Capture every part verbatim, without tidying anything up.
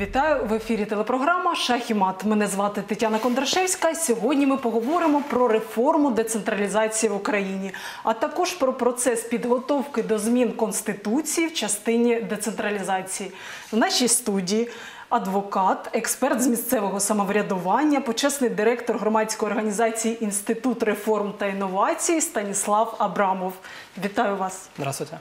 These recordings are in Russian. Вітаю! В ефірі телепрограма «Шах і мат». Мене звати Тетяна Кондрашевська. Сьогодні ми поговоримо про реформу децентралізації в Україні, а також про процес підготовки до змін Конституції в частині децентралізації. В нашій студії адвокат, експерт з місцевого самоврядування, почесний директор громадської організації «Інститут реформ та інновацій» Станіслав Абрамов. Вітаю вас! Здравствуйте!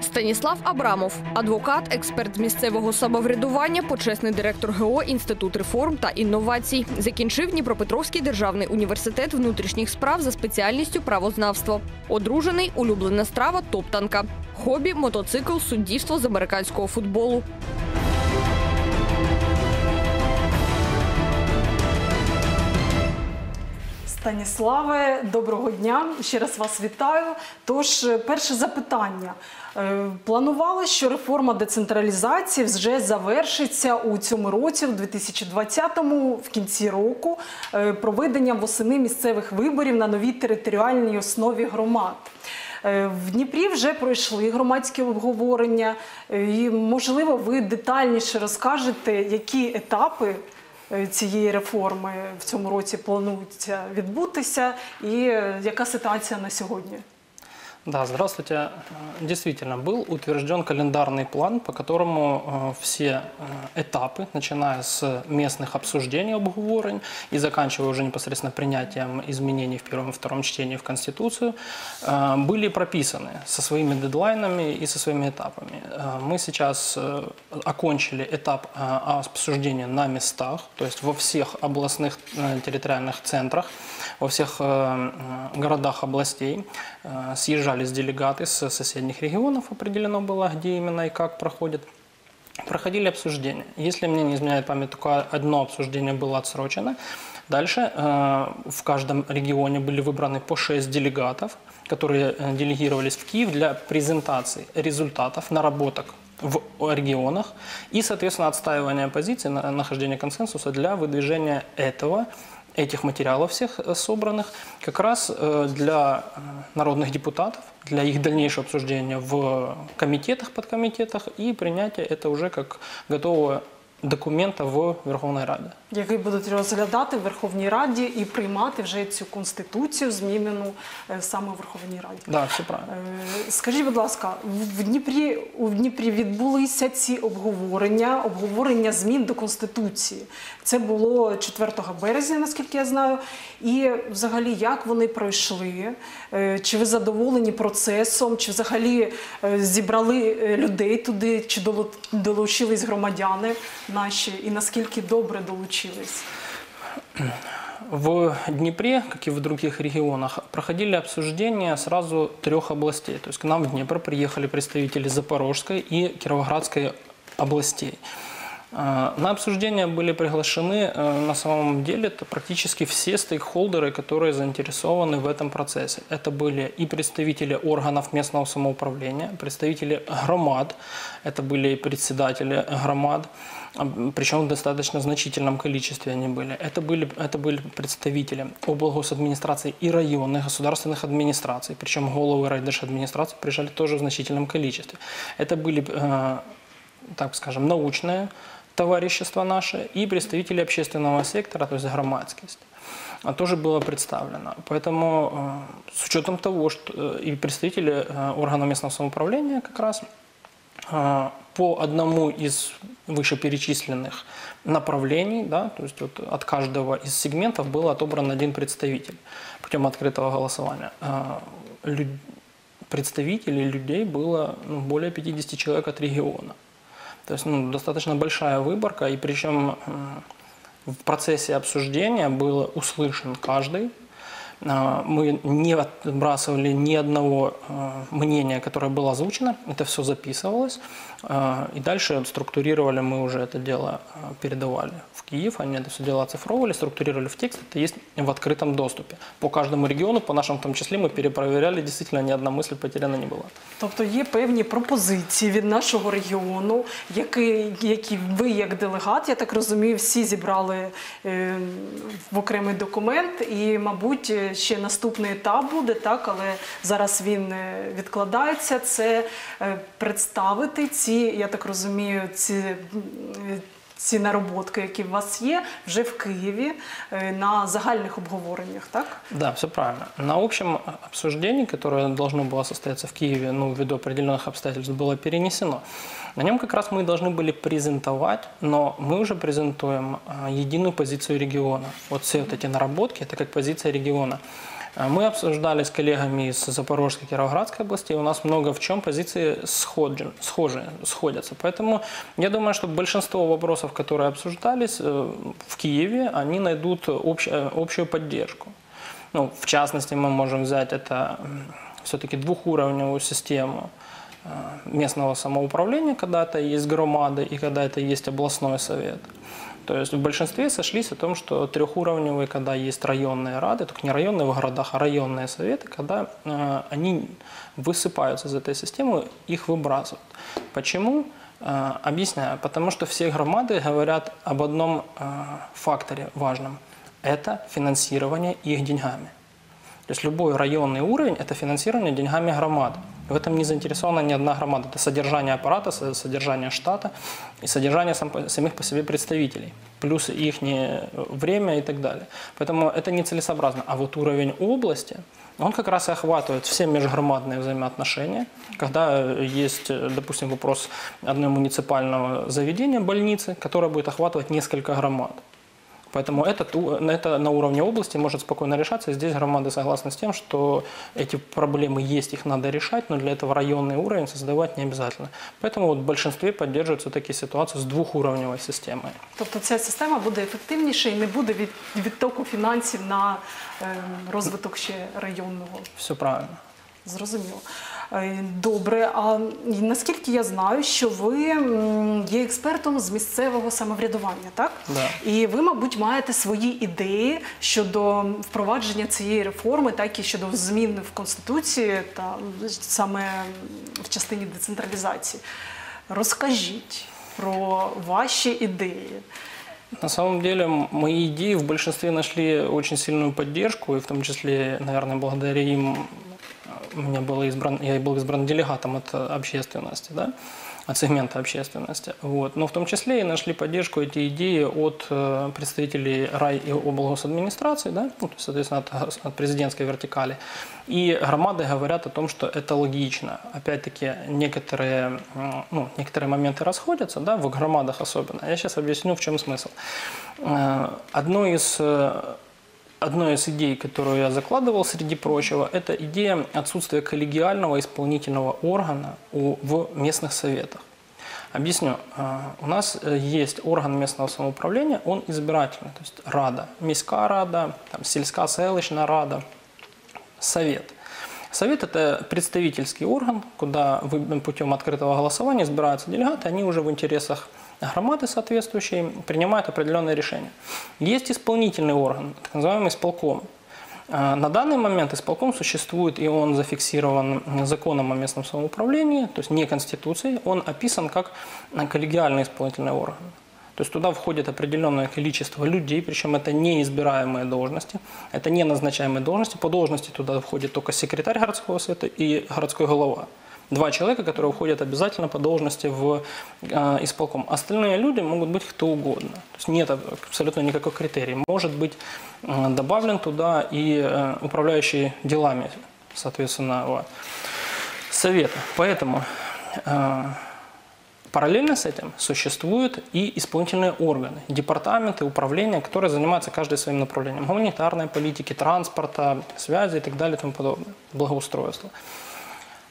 Станіслав Абрамов – адвокат, експерт з місцевого самоврядування, почесний директор ГО «Інститут реформ та інновацій». Закінчив Дніпропетровський державний університет внутрішніх справ за спеціальністю правознавство. Одружений, улюблена страва – топтанка. Хобі – мотоцикл, суддівство з американського футболу. Станіславе, доброго дня. Ще раз вас вітаю. Тож, перше запитання. Планувалося, що реформа децентралізації вже завершиться у цьому році, в дві тисячі двадцятому, в кінці року, проведенням восени місцевих виборів на новій територіальній основі громад. В Дніпрі вже пройшли громадські обговорення. І, можливо, ви детальніше розкажете, які етапи цієї реформи в цьому році планується відбутися і яка ситуація на сьогодні? Да, здравствуйте. Действительно, был утвержден календарный план, по которому все этапы, начиная с местных обсуждений, обговорений и заканчивая уже непосредственно принятием изменений в первом и втором чтении в Конституцию, были прописаны со своими дедлайнами и со своими этапами. Мы сейчас окончили этап обсуждения на местах, то есть во всех областных территориальных центрах, во всех городах областей съезжаем делегаты с соседних регионов, определено было, где именно и как проходит. Проходили обсуждения. Если мне не изменяет память, только одно обсуждение было отсрочено. Дальше э, в каждом регионе были выбраны по шесть делегатов, которые делегировались в Киев для презентации результатов, наработок в регионах и, соответственно, отстаивания позиций, нахождения консенсуса для выдвижения этого этих материалов всех собранных как раз для народных депутатов, для их дальнейшего обсуждения в комитетах, подкомитетах и принятия это уже как готового документа в Верховній Раді. Який будуть розглядати в Верховній Раді і приймати вже цю Конституцію, змінену саме в Верховній Раді. Так, все правильно. Скажіть, будь ласка, в Дніпрі, у Дніпрі відбулися ці обговорення, обговорення змін до Конституції. Це було четвертого березня, наскільки я знаю. І взагалі, як вони пройшли? Чи ви задоволені процесом? Чи взагалі зібрали людей туди? Чи долучились громадяни наші і наскільки добре долучились? В Днепре, как и в других регионах, проходили обсуждения сразу трех областей. То есть к нам в Днепр приехали представители Запорожской и Кіровоградської областей. На обсуждение были приглашены на самом деле практически все стейкхолдеры, которые заинтересованы в этом процессе. Это были и представители органов местного самоуправления, представители громад, это были и председатели громад, причем в достаточно значительном количестве они были. Это были, это были представители облгосадминистрации и районных государственных администраций, причем головы райдержадминистрации приезжали тоже в значительном количестве. Это были, так скажем, научные товарищество наше и представители общественного сектора, то есть громадскость, тоже было представлено. Поэтому с учетом того, что и представители органов местного самоуправления как раз по одному из вышеперечисленных направлений, да, то есть вот от каждого из сегментов был отобран один представитель путем открытого голосования. Представителей людей было более пятидесяти человек от региона. То есть ну, достаточно большая выборка, и причем в процессе обсуждения был услышан каждый, Мы не отбрасывали ни одного мнения, которое было озвучено. Это все записывалось. И дальше структурировали, мы уже это дело передавали в Киев. Они это все дело оцифровывали, структурировали в текст. Это есть в открытом доступе. По каждому региону, по нашему в том числе, мы перепроверяли. Действительно, ни одна мысль потеряна не была. Тобто є певні пропозиції від нашого регіону, які, які ви як делегат, я так розумію, всі зібрали е, в окремий документ і, мабуть, ще наступний етап буде, так, але зараз він відкладається, це представити ці, я так розумію, ці, ці нароботки, які у вас є, вже в Києві на загальних обговореннях, так? Да, все правильно. На общем обсуждении, которое должно было состояться в Киеве, ну, ввиду определенных обстоятельств, было перенесено. На нем как раз мы должны были презентовать, но мы уже презентуем единую позицию региона. Вот все вот эти наработки – это как позиция региона. Мы обсуждали с коллегами из Запорожской, Кіровоградской области, и у нас много в чем позиции сходжен, схожи, сходятся. Поэтому я думаю, что большинство вопросов, которые обсуждались в Киеве, они найдут общ, общую поддержку. Ну, в частности, мы можем взять это все-таки двухуровневую систему местного самоуправления, когда это есть громады и когда это есть областной совет. То есть в большинстве сошлись о том, что трехуровневые, когда есть районные рады, только не районные в городах, а районные советы, когда э, они высыпаются из этой системы, их выбрасывают. Почему? Э, объясняю. Потому что все громады говорят об одном э, факторе важном. Это финансирование их деньгами. То есть любой районный уровень – это финансирование деньгами громад. В этом не заинтересована ни одна громада. Это содержание аппарата, содержание штата и содержание сам, самих по себе представителей. Плюс их время и так далее. Поэтому это нецелесообразно. А вот уровень области, он как раз и охватывает все межгромадные взаимоотношения. Когда есть, допустим, вопрос одного муниципального заведения, больницы, которое будет охватывать несколько громад. Поэтому это, это на уровне области может спокойно решаться. И здесь громады согласны с тем, что эти проблемы есть, их надо решать, но для этого районный уровень создавать не обязательно. Поэтому вот в большинстве поддерживают все-таки ситуацию с двухуровневой системой. То есть эта система будет эффективнее и не будет відтоку финансов на розвиток ще районного? Все правильно. Зрозуміло. Добре. А наскільки я знаю, що ви є експертом з місцевого самоврядування, так? Да. І ви, мабуть, маєте свої ідеї щодо впровадження цієї реформи, так і щодо змін в Конституції та саме в частині децентралізації. Розкажіть про ваші ідеї. На самом деле, мои идеи в большинстве нашли очень сильную поддержку, и в том числе, наверное, благодаря им меня было избран, я был избран делегатом от общественности, да, от сегмента общественности. Вот. Но в том числе и нашли поддержку эти идеи от представителей рай- и облгосадминистрации, да, ну, соответственно, от, от президентской вертикали. И громады говорят о том, что это логично. Опять-таки, некоторые, ну, некоторые моменты расходятся, да, в громадах особенно. Я сейчас объясню, в чем смысл. Одно из... Одной из идей, которую я закладывал, среди прочего, это идея отсутствия коллегиального исполнительного органа в местных советах. Объясню. У нас есть орган местного самоуправления, он избирательный, то есть рада, міська рада, там, сільська селищна рада, совет. Совет – это представительский орган, куда путем открытого голосования избираются делегаты, они уже в интересах громады соответствующие принимают определенные решения. Есть исполнительный орган, так называемый исполком. На данный момент исполком существует, и он зафиксирован законом о местном самоуправлении, то есть не Конституцией, он описан как коллегиальный исполнительный орган. То есть туда входит определенное количество людей, причем это не избираемые должности, это не назначаемые должности. По должности туда входит только секретарь городского совета и городской голова. Два человека, которые уходят обязательно по должности в э, исполком. Остальные люди могут быть кто угодно. То есть нет абсолютно никакого критерия. Может быть э, добавлен туда и э, управляющий делами, соответственно, совета. Поэтому э, параллельно с этим существуют и исполнительные органы, департаменты, управления, которые занимаются каждым своим направлением. Гуманитарной политики, транспорта, связи и так далее и тому подобное. Благоустройство.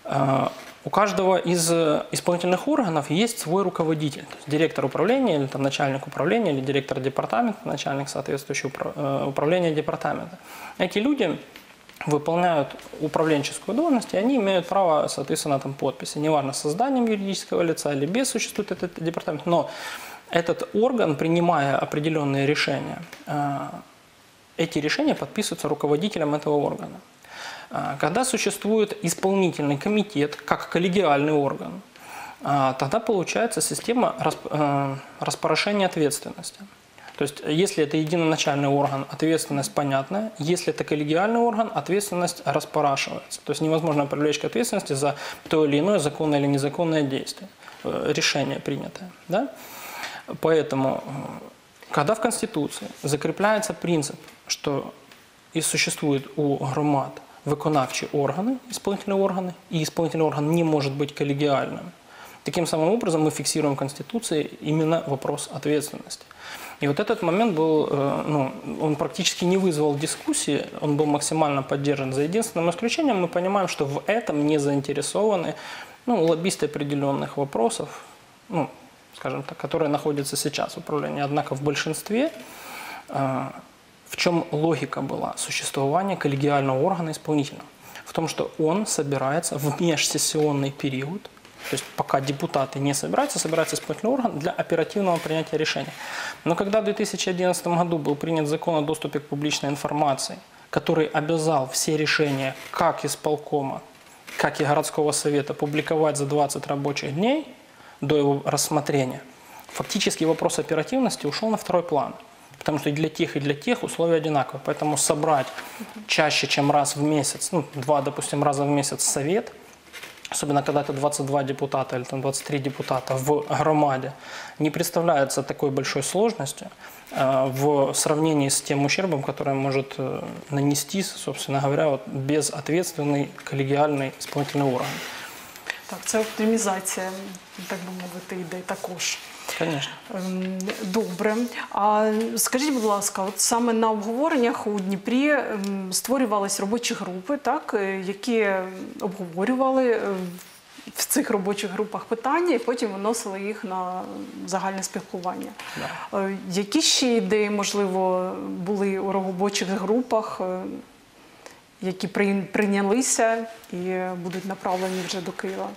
Э, У каждого из исполнительных органов есть свой руководитель, то есть директор управления, или там, начальник управления, или директор департамента, начальник соответствующего управления департамента. Эти люди выполняют управленческую должность, и они имеют право, соответственно, там подписи. Неважно, с созданием юридического лица или без, существует этот департамент. Но этот орган, принимая определенные решения, эти решения подписываются руководителем этого органа. Когда существует исполнительный комитет, как коллегиальный орган, тогда получается система распорошения ответственности. То есть, если это единоначальный орган, ответственность понятная. Если это коллегиальный орган, ответственность распорашивается. То есть, невозможно привлечь к ответственности за то или иное законное или незаконное действие, решение принятое. Да? Поэтому, когда в Конституции закрепляется принцип, что и существует у громад виконавчі органи, исполнительные органы, и исполнительный орган не может быть коллегиальным, таким самым образом мы фиксируем в Конституции именно вопрос ответственности. И вот этот момент был, ну, он практически не вызвал дискуссии, он был максимально поддержан. За единственным исключением мы понимаем, что в этом не заинтересованы, ну, лоббисты определенных вопросов, ну, скажем так, которые находятся сейчас в управлении. Однако в большинстве, в чем логика была существования коллегиального органа исполнительного? В том, что он собирается в межсессионный период. То есть пока депутаты не собираются, собирается исполнительный орган для оперативного принятия решения. Но когда в две тысячи одиннадцатом году был принят закон о доступе к публичной информации, который обязал все решения как исполкома, как и городского совета публиковать за двадцать рабочих дней до его рассмотрения, фактически вопрос оперативности ушел на второй план. Потому что и для тех, и для тех условия одинаковые. Поэтому собрать чаще, чем раз в месяц, ну, два, допустим, раза в месяц совет, особенно когда это двадцать два депутата или там, двадцать три депутата в громаде, не представляется такой большой сложностью э, в сравнении с тем ущербом, который может э, нанести, собственно говоря, вот, безответственный коллегиальный исполнительный орган. Так, це оптимізація, так би мовити, йде також. Конечно. Добре. А скажіть, будь ласка, от саме на обговореннях у Дніпрі створювались робочі групи, так, які обговорювали в цих робочих групах питання і потім виносили їх на загальне спілкування. Да. Які ще ідеї, можливо, були у робочих групах, які прийнялися і будуть направлені вже до Києва?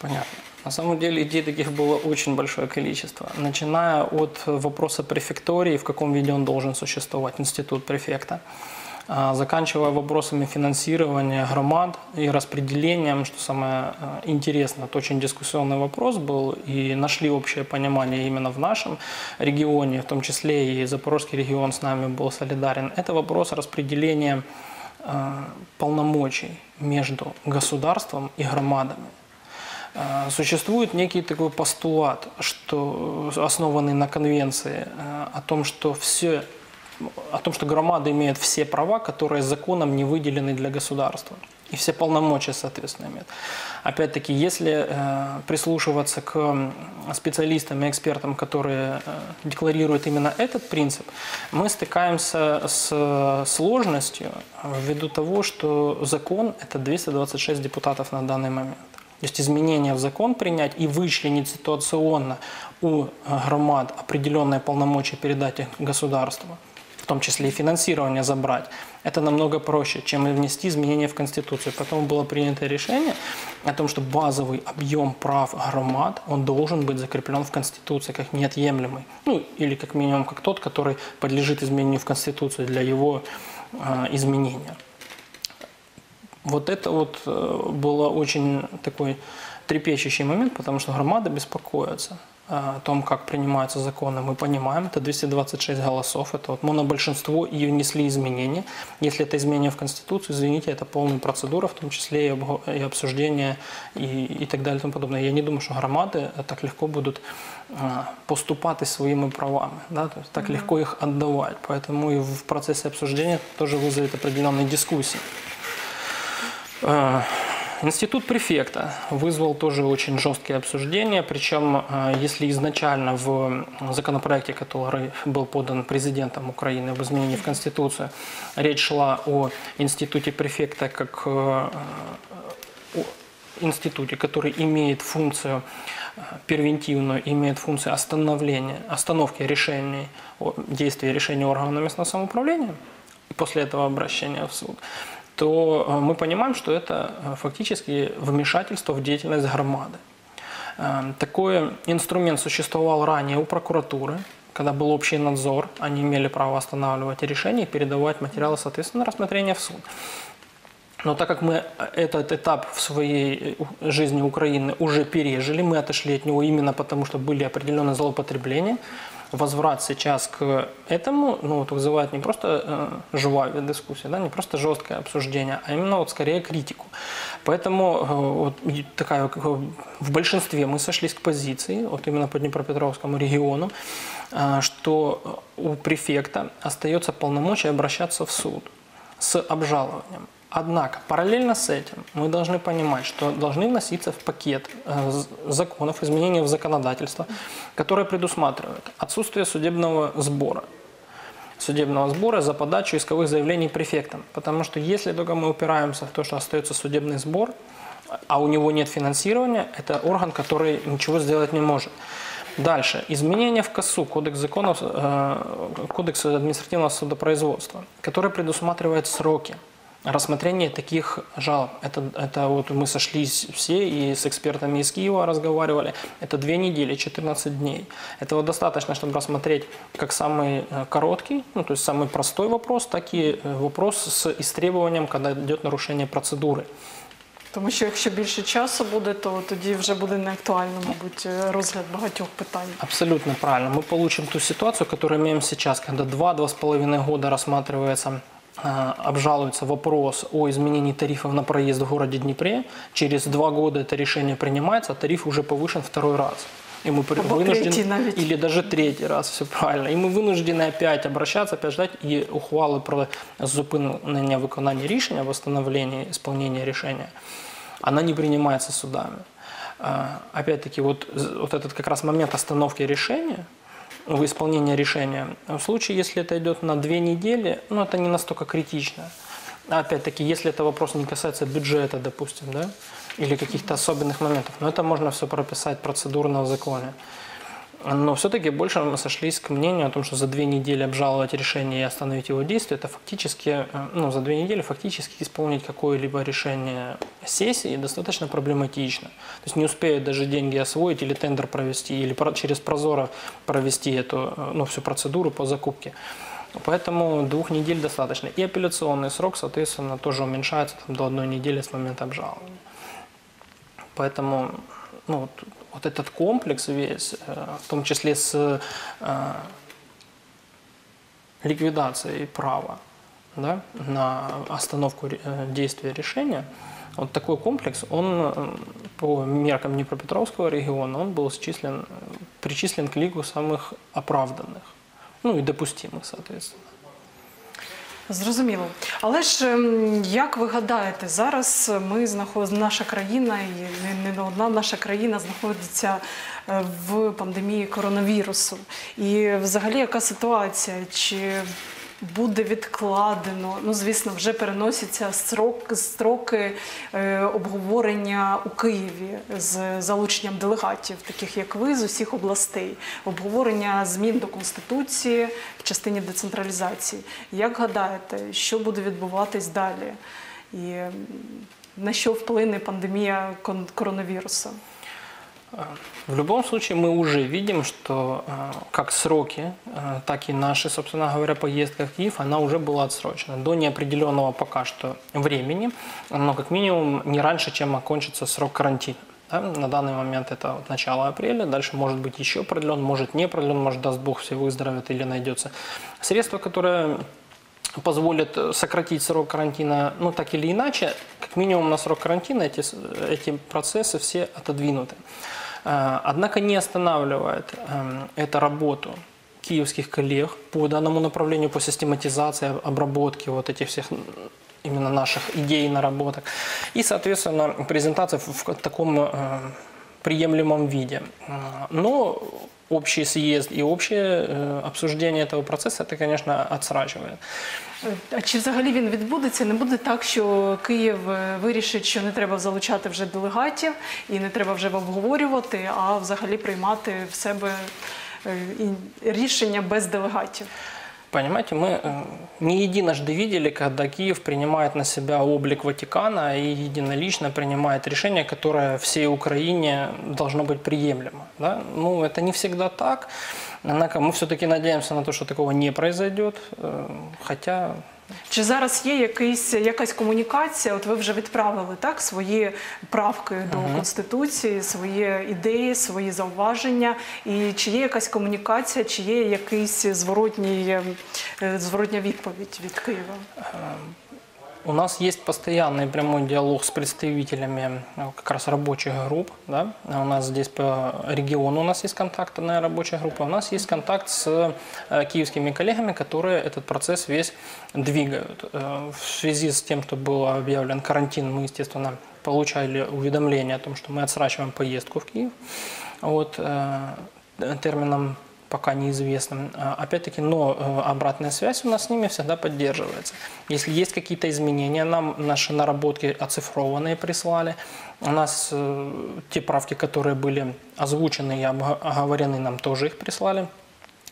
Понятно. На самом деле идей таких было очень большое количество, начиная от вопроса префектории, в каком виде он должен существовать, институт префекта, заканчивая вопросами финансирования громад и распределением, что самое интересное, это очень дискуссионный вопрос был, и нашли общее понимание именно в нашем регионе, в том числе и Запорожский регион с нами был солидарен, это вопрос распределения полномочий между государством и громадами. Существует некий такой постулат, что, основанный на конвенции, о том, что все, о том, что громады имеют все права, которые законом не выделены для государства. И все полномочия, соответственно, имеют. Опять-таки, если э, прислушиваться к специалистам и экспертам, которые э, декларируют именно этот принцип, мы стыкаемся с сложностью ввиду того, что закон – это двести двадцать шесть депутатов на данный момент. То есть изменения в закон принять и вычленить ситуационно у громад определенные полномочия передать их государству, в том числе и финансирование забрать, это намного проще, чем внести изменения в Конституцию. Поэтому было принято решение о том, что базовый объем прав громад, он должен быть закреплен в Конституции как неотъемлемый. Ну, или как минимум как тот, который подлежит изменению в Конституцию для его э, изменения. Вот это вот было очень такой трепещущий момент, потому что громада беспокоится о том, как принимаются законы. Мы понимаем, это двести двадцать шесть голосов, это вот монобольшинство, и внесли изменения. Если это изменение в Конституцию, извините, это полная процедура, в том числе и обсуждение и, и так далее и тому подобное. Я не думаю, что громады так легко будут поступать своими правами, да? То есть так Mm-hmm. легко их отдавать. Поэтому и в процессе обсуждения тоже вызовет определенные дискуссии. Институт префекта вызвал тоже очень жесткие обсуждения, причем если изначально в законопроекте, который был подан президентом Украины об изменении в Конституцию, речь шла о институте префекта как о институте, который имеет функцию первентивную, имеет функцию остановления, остановки решений, действия решений органов местного самоуправления, и после этого обращения в суд, то мы понимаем, что это фактически вмешательство в деятельность громады. Такой инструмент существовал ранее у прокуратуры, когда был общий надзор, они имели право останавливать решения и передавать материалы, соответственно, на рассмотрение в суд. Но так как мы этот этап в своей жизни Украины уже пережили, мы отошли от него именно потому, что были определенные злоупотребления, возврат сейчас к этому ну, вот вызывает не просто э, живая дискуссия, да, не просто жесткое обсуждение, а именно вот скорее критику. Поэтому э, вот, такая, в большинстве мы сошлись к позиции, вот именно по Днепропетровскому региону, э, что у префекта остается полномочия обращаться в суд с обжалованием. Однако, параллельно с этим мы должны понимать, что должны вноситься в пакет законов, изменения в законодательство, которые предусматривают отсутствие судебного сбора. Судебного сбора за подачу исковых заявлений префектам. Потому что если только мы упираемся в то, что остается судебный сбор, а у него нет финансирования, это орган, который ничего сделать не может. Дальше. Изменения в КАСУ, Кодекс законов, Кодекс административного судопроизводства, который предусматривает сроки рассмотрение таких жалоб. Это, это вот мы сошлись все и с экспертами из Киева разговаривали. Это две недели, четырнадцать дней. Этого достаточно, чтобы рассмотреть как самый короткий, ну, то есть самый простой вопрос, так и вопрос с истребованием, когда идет нарушение процедуры. Тому що якщо більше часу буде, то тоді вже буде неактуально, мабуть, розгляд багатьох питань. Абсолютно правильно. Ми получим ту ситуацію, яку маємо зараз, коли два-два с половиной года рассматривается, обжалуется вопрос о изменении тарифов на проезд в городе Днепре. Через два года это решение принимается, а тариф уже повышен второй раз. И мы вынуждены, или даже третий раз, все правильно. И мы вынуждены опять обращаться, опять ждать и ухвалы про зупинення виконання рішення, восстановление, исполнение решения. Она не принимается судами. Опять-таки, вот, вот этот как раз момент остановки решения, в исполнении решения. В случае, если это идет на две недели, ну, это не настолько критично. Опять-таки, если это вопрос не касается бюджета, допустим, да, или каких-то особенных моментов, но это можно все прописать процедурно в законе. Но все-таки больше мы сошлись к мнению о том, что за две недели обжаловать решение и остановить его действие, это фактически, ну, за две недели фактически исполнить какое-либо решение сессии достаточно проблематично. То есть не успеют даже деньги освоить или тендер провести, или через Прозорро провести эту, ну, всю процедуру по закупке. Поэтому двух недель достаточно. И апелляционный срок, соответственно, тоже уменьшается там, до одной недели с момента обжалования. Поэтому, ну, вот, вот этот комплекс весь, в том числе с э, ликвидацией права, да, на остановку действия решения, вот такой комплекс, он по меркам Днепропетровского региона, он был счислен, причислен к лику самых оправданных, ну и допустимых, соответственно. Зрозуміло. Але ж, як ви гадаєте, зараз ми знаходимо, наша країна і не одна наша країна знаходиться в пандемії коронавірусу. І взагалі яка ситуація? Чи буде відкладено, ну звісно, вже переносяться строк, строки е, обговорення у Києві з залученням делегатів, таких як ви, з усіх областей, обговорення змін до Конституції в частині децентралізації. Як гадаєте, що буде відбуватись далі? І на що вплине пандемія коронавірусу? В любом случае мы уже видим, что как сроки, так и наши, собственно говоря, поездка в Киев, она уже была отсрочена до неопределенного пока что времени, но как минимум не раньше, чем окончится срок карантина. Да? На данный момент это вот начало апреля, дальше может быть еще продлен, может не продлен, может даст Бог все выздоровеет или найдется средство, которое позволит сократить срок карантина, ну так или иначе, как минимум на срок карантина эти, эти процессы все отодвинуты. Однако не останавливает это работу киевских коллег по данному направлению, по систематизации, обработке вот этих всех именно наших идей, наработок. И, соответственно, презентация в таком приемлемом виде. Но общий съезд и общее обсуждение этого процесса, это, конечно, отсрачивает. А чи взагалі він відбудеться? Не буде так, що Київ вирішить, що не треба залучати вже делегатів і не треба вже обговорювати, а взагалі приймати в себе рішення без делегатів? Понимаете, мы не единожды видели, когда Киев принимает на себя облик Ватикана и единолично принимает решение, которое всей Украине должно быть приемлемо. Да? Ну, это не всегда так. Однако мы все-таки надеемся на то, что такого не произойдет. Хотя... Чи зараз є якийсь, якась комунікація? От ви вже відправили, так, свої правки до uh-huh. Конституції, свої ідеї, свої зауваження. І чи є якась комунікація, чи є якийсь зворотній, зворотня відповідь від Києва? У нас есть постоянный прямой диалог с представителями как раз рабочих групп. Да? У нас здесь по региону у нас есть контактная рабочая группа. У нас есть контакт с киевскими коллегами, которые этот процесс весь двигают. В связи с тем, что был объявлен карантин, мы, естественно, получали уведомление о том, что мы отсрочиваем поездку в Киев. Вот, термином пока неизвестным. Опять-таки, но обратная связь у нас с ними всегда поддерживается. Если есть какие-то изменения, нам наши наработки оцифрованные прислали. У нас те правки, которые были озвучены и оговорены, нам тоже их прислали.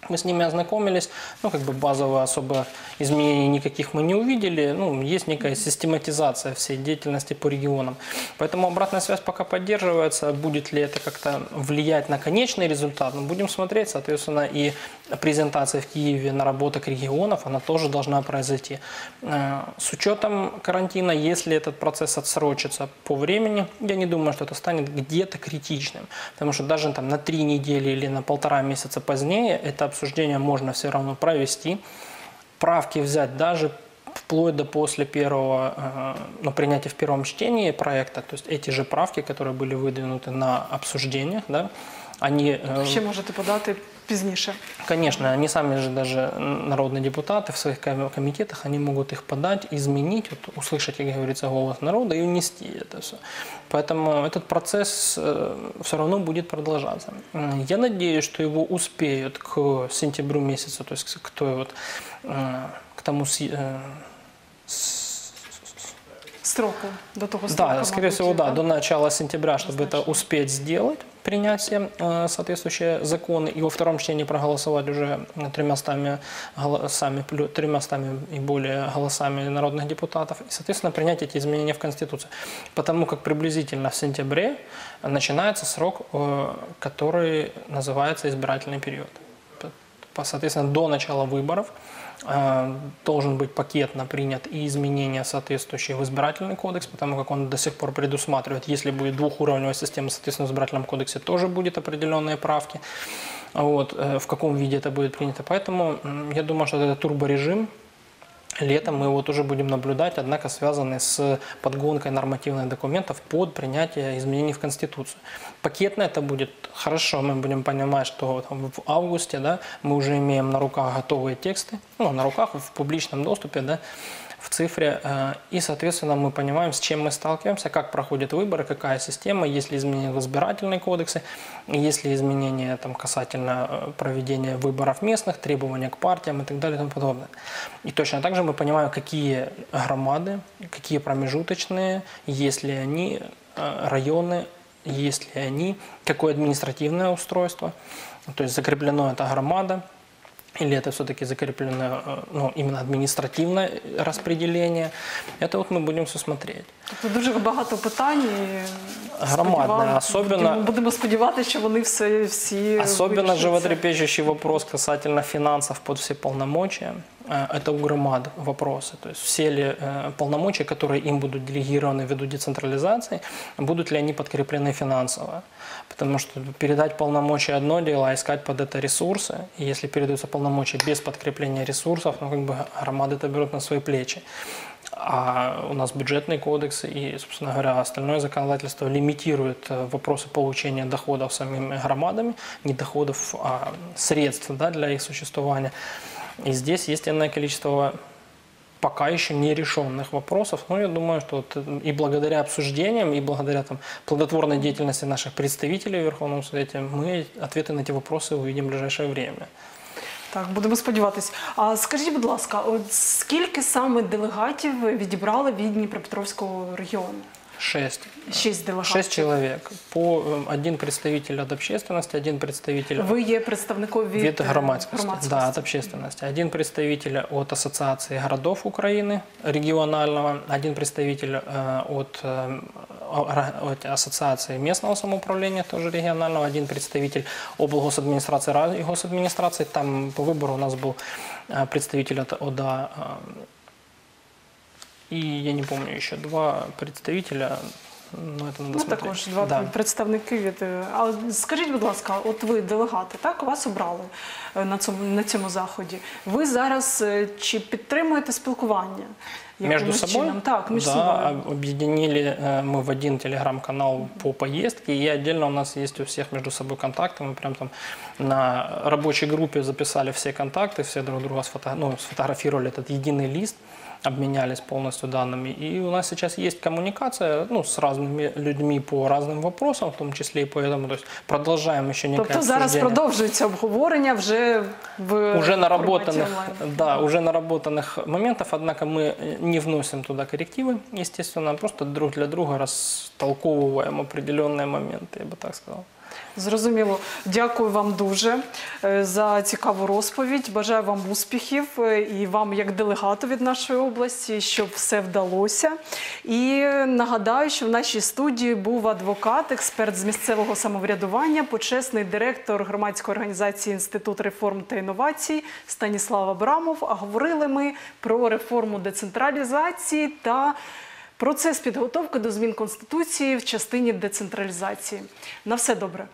Мы с ними ознакомились. Ну, как бы базово особо изменений никаких мы не увидели. Ну, есть некая систематизация всей деятельности по регионам. Поэтому обратная связь пока поддерживается. Будет ли это как-то влиять на конечный результат? Ну, будем смотреть. Соответственно, и презентация в Киеве наработок регионов, она тоже должна произойти. С учетом карантина, если этот процесс отсрочится по времени, я не думаю, что это станет где-то критичным. Потому что даже там на три недели или на полтора месяца позднее это обсуждение можно все равно провести, правки взять даже вплоть до после первого, ну, принятия в первом чтении проекта, то есть эти же правки, которые были выдвинуты на обсуждениях, да, они... Вообще можете подать позднее. Конечно, они сами же даже народные депутаты в своих комитетах, они могут их подать, изменить, вот, услышать, как говорится, голос народа и унести это все. Поэтому этот процесс все равно будет продолжаться. Я надеюсь, что его успеют к сентябрю месяцу, то есть к, той вот, к тому... С, с, Сроку, до того срока. Да, скорее всего, да, до начала сентября, чтобы это успеть сделать, принять все соответствующие законы и во втором чтении проголосовать уже тремястами голосами, тремястами и более голосами народных депутатов, и, соответственно, принять эти изменения в Конституцию. Потому как приблизительно в сентябре начинается срок, который называется избирательный период. Соответственно, до начала выборов должен быть пакетно принят и изменения, соответствующие в избирательный кодекс, потому как он до сих пор предусматривает, если будет двухуровневая система, соответственно, в избирательном кодексе тоже будут определенные правки, вот, в каком виде это будет принято. Поэтому я думаю, что это турборежим, летом мы его тоже будем наблюдать, однако связанный с подгонкой нормативных документов под принятие изменений в Конституцию. Пакетно это будет хорошо, мы будем понимать, что там, в августе, да, мы уже имеем на руках готовые тексты, ну, на руках в публичном доступе, да, в цифре, и, соответственно, мы понимаем, с чем мы сталкиваемся, как проходят выборы, какая система, есть ли изменения в избирательные кодексы, есть ли изменения там, касательно проведения выборов местных, требования к партиям и так далее и тому подобное. И точно так же мы понимаем, какие громады, какие промежуточные, есть ли они районы, есть ли они, какое административное устройство, то есть закреплено это громада, или это все-таки закреплено, ну, именно административное распределение. Это вот мы будем все смотреть. Тут очень много питань. Громадное. Особенно... Будем сподіватися, что они все... все особенно животрепещущий вопрос касательно финансов под все полномочия. Это у громад вопросы. То есть все ли полномочия, которые им будут делегированы ввиду децентрализации, будут ли они подкреплены финансово? Потому что передать полномочия одно дело, а искать под это ресурсы. И если передаются полномочия без подкрепления ресурсов, ну, как бы громады это берут на свои плечи. А у нас бюджетный кодекс и, собственно говоря, остальное законодательство лимитирует вопросы получения доходов самими громадами, не доходов, а средств, да, для их существования. И здесь есть иное количество пока еще нерешенных вопросов. Но я думаю, что и благодаря обсуждениям, и благодаря там, плодотворной деятельности наших представителей в Верховном Совете мы ответы на эти вопросы увидим в ближайшее время. Так, будемо сподіватися. А скажіть, будь ласка, от скільки саме делегатів відібрали від Дніпропетровського регіону? Шесть. Шесть делегатов. Шесть человек. По один представитель от общественности, один представитель... Вы є представником від... від громадськості. Да, от общественности. Один представитель от Ассоциации городов Украины регионального, один представитель от, от Ассоциации местного самоуправления, тоже регионального, один представитель облгосадминистрации и госадминистрации. Там по выбору у нас был представитель от ОДА... И я не помню еще два представителя, но это надо ну, смотреть. Також два да. представники від. А скажіть, будь ласка, от ви делегати, так, вас обрали на цьому, на цьому заході. Ви зараз чи підтримуєте спілкування? Между собой, так, между да, собой. Объединили э, мы в один телеграм-канал по поездке, и отдельно у нас есть у всех между собой контакты, мы прям там на рабочей группе записали все контакты, все друг друга сфото... ну, сфотографировали этот единый лист, обменялись полностью данными, и у нас сейчас есть коммуникация ну, с разными людьми по разным вопросам, в том числе и по этому, то есть продолжаем еще некое тобто обсуждение. Зараз продовжується обговорення вже в уже наработанных, да, уже наработанных моментов, однако мы не вносим туда коррективы, естественно, просто друг для друга растолковываем определенные моменты, я бы так сказал. Зрозуміло. Дякую вам дуже за цікаву розповідь. Бажаю вам успіхів і вам, як делегату від нашої області, щоб все вдалося. І нагадаю, що в нашій студії був адвокат, експерт з місцевого самоврядування, почесний директор громадської організації Інститут реформ та інновацій Станіслав Абрамов. А говорили ми про реформу децентралізації та процес підготовки до змін Конституції в частині децентралізації. На все добре.